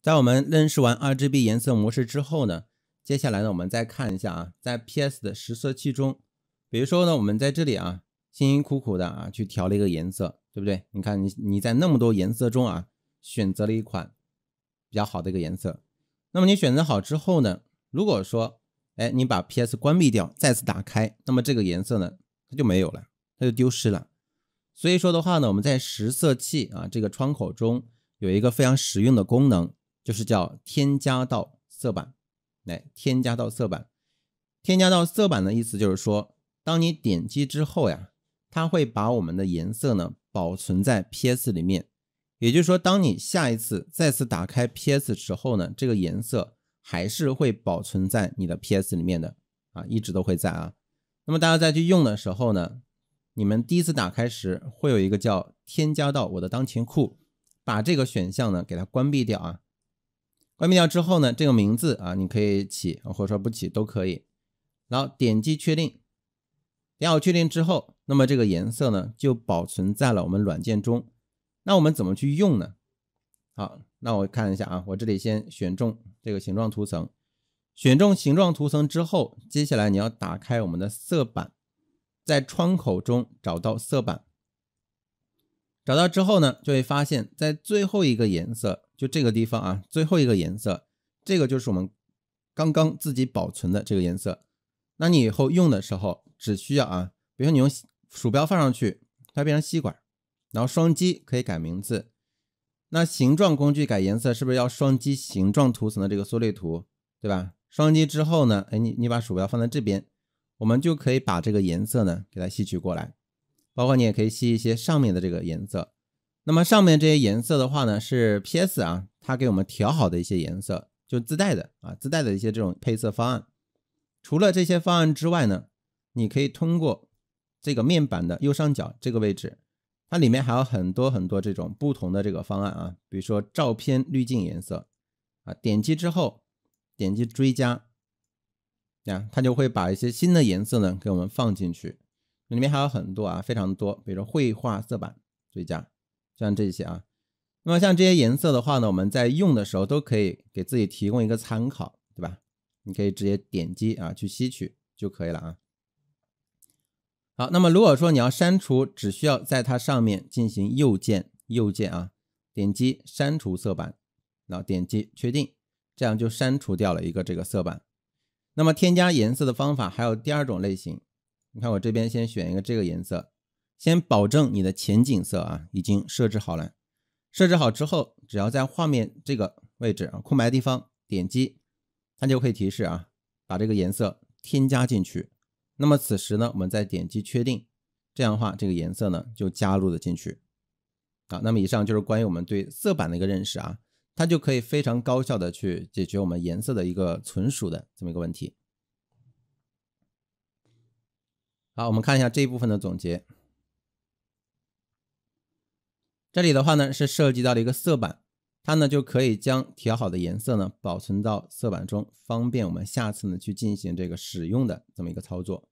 在我们认识完 RGB 颜色模式之后呢，接下来呢，我们再看一下啊，在 PS 的实测器中，比如说呢，我们在这里啊，辛辛苦苦的啊去调了一个颜色，对不对？你看你在那么多颜色中啊，选择了一款比较好的一个颜色。那么你选择好之后呢，如果说哎你把 PS 关闭掉，再次打开，那么这个颜色呢它就没有了，它就丢失了。所以说的话呢，我们在实测器啊这个窗口中有一个非常实用的功能，就是叫添加到色板。来，添加到色板，添加到色板的意思就是说，当你点击之后呀，它会把我们的颜色呢保存在 PS 里面。也就是说，当你下一次再次打开 PS 之后呢，这个颜色还是会保存在你的 PS 里面的啊，一直都会在啊。那么大家再去用的时候呢，你们第一次打开时会有一个叫添加到我的当前库，把这个选项呢给它关闭掉啊。关闭掉之后呢，这个名字啊你可以起或者说不起都可以。然后点击确定，点好确定之后，那么这个颜色呢就保存在了我们软件中。那我们怎么去用呢？好，那我看一下啊，我这里先选中这个形状图层，选中形状图层之后，接下来你要打开我们的色板，在窗口中找到色板，找到之后呢，就会发现在最后一个颜色，就这个地方啊，最后一个颜色，这个就是我们刚刚自己保存的这个颜色。那你以后用的时候，只需要啊，比如说你用鼠标放上去，它变成吸管。然后双击可以改名字，那形状工具改颜色是不是要双击形状图层的这个缩略图，对吧？双击之后呢，哎，你把鼠标放在这边，我们就可以把这个颜色呢给它吸取过来，包括你也可以吸一些上面的这个颜色。那么上面这些颜色的话呢，是 PS 啊，它给我们调好的一些颜色，就自带的啊，自带的一些这种配色方案。除了这些方案之外呢，你可以通过这个面板的右上角这个位置。它里面还有很多很多这种不同的这个方案啊，比如说照片滤镜颜色啊，点击之后点击追加呀，它就会把一些新的颜色呢给我们放进去。里面还有很多啊，非常多，比如说绘画色板追加，像这些啊。那么像这些颜色的话呢，我们在用的时候都可以给自己提供一个参考，对吧？你可以直接点击啊去吸取就可以了啊。好，那么如果说你要删除，只需要在它上面进行右键啊，点击删除色板，然后点击确定，这样就删除掉了一个这个色板。那么添加颜色的方法还有第二种类型，你看我这边先选一个这个颜色，先保证你的前景色啊已经设置好了，设置好之后，只要在画面这个位置啊空白的地方点击，它就会提示啊，把这个颜色添加进去。那么此时呢，我们再点击确定，这样的话，这个颜色呢就加入了进去。好，那么以上就是关于我们对色板的一个认识啊，它就可以非常高效的去解决我们颜色的一个存储的这么一个问题。好，我们看一下这一部分的总结。这里的话呢是涉及到了一个色板，它呢就可以将调好的颜色呢保存到色板中，方便我们下次呢去进行这个使用的这么一个操作。